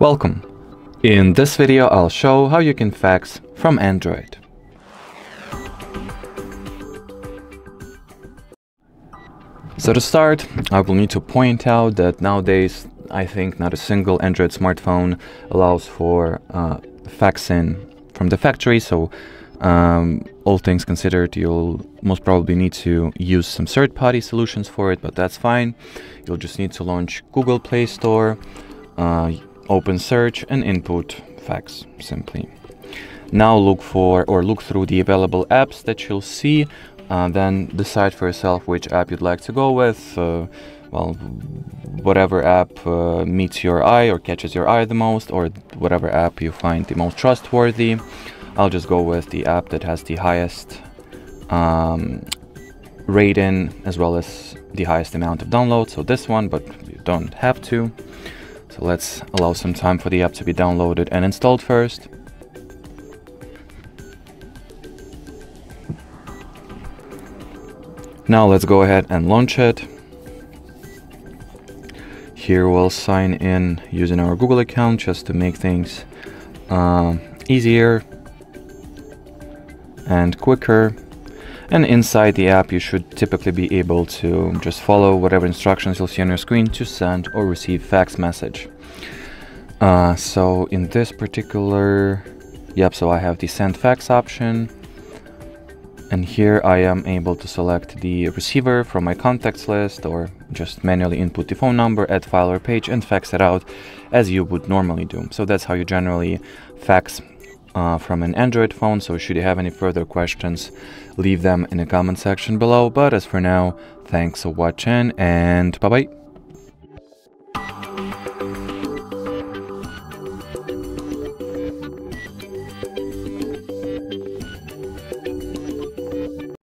Welcome! In this video I'll show how you can fax from Android. So to start, I will need to point out that nowadays I think not a single Android smartphone allows for faxing from the factory, so all things considered, you'll most probably need to use some third-party solutions for it, but that's fine. You'll just need to launch Google Play Store, open search and input fax simply. Now look through the available apps that you'll see, then decide for yourself which app you'd like to go with. Well, whatever app meets your eye or catches your eye the most, or whatever app you find the most trustworthy. I'll just go with the app that has the highest rating as well as the highest amount of downloads, so this one, but you don't have to. So let's allow some time for the app to be downloaded and installed first. Now let's go ahead and launch it. Here we'll sign in using our Google account just to make things easier and quicker. And inside the app you should typically be able to just follow whatever instructions you'll see on your screen to send or receive fax message. So in this particular, so I have the send fax option, and here I am able to select the receiver from my contacts list or just manually input the phone number, add file or page, and fax it out as you would normally do. So that's how you generally fax from an Android phone. So should you have any further questions, leave them in the comment section below. But as for now, thanks for watching and bye-bye.